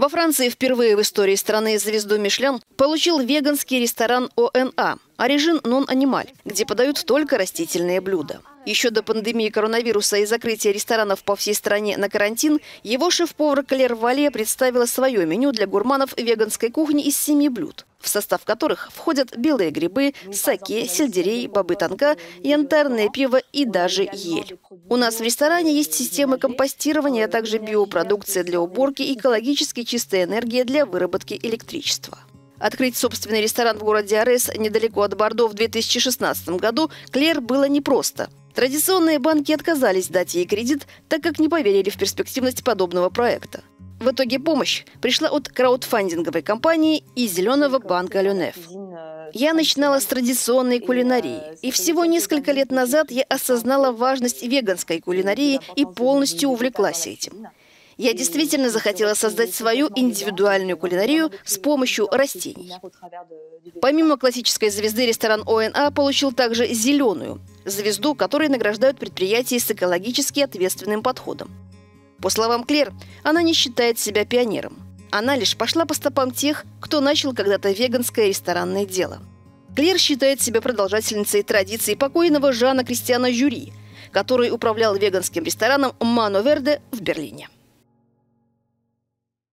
Во Франции впервые в истории страны звезду Мишлен получил веганский ресторан ОНА «Origine Non Animal», где подают только растительные блюда. Еще до пандемии коронавируса и закрытия ресторанов по всей стране на карантин его шеф-повар Клэр Вали представила свое меню для гурманов веганской кухни из 7 блюд, в состав которых входят белые грибы, саке, сельдерей, бобы танка, янтарное пиво и даже ель. У нас в ресторане есть системы компостирования, а также биопродукция для уборки и экологически чистая энергия для выработки электричества. Открыть собственный ресторан в городе Арес недалеко от Бордо в 2016 году Клэр было непросто. Традиционные банки отказались дать ей кредит, так как не поверили в перспективность подобного проекта. В итоге помощь пришла от краудфандинговой компании и зеленого банка «Люнеф». Я начинала с традиционной кулинарии, и всего несколько лет назад я осознала важность веганской кулинарии и полностью увлеклась этим. Я действительно захотела создать свою индивидуальную кулинарию с помощью растений. Помимо классической звезды, ресторан ОНА получил также «зеленую» звезду, которой награждают предприятия с экологически ответственным подходом. По словам Клэр, она не считает себя пионером. Она лишь пошла по стопам тех, кто начал когда-то веганское ресторанное дело. Клэр считает себя продолжательницей традиций покойного Жана Кристиана Жюри, который управлял веганским рестораном «Мано Верде» в Берлине.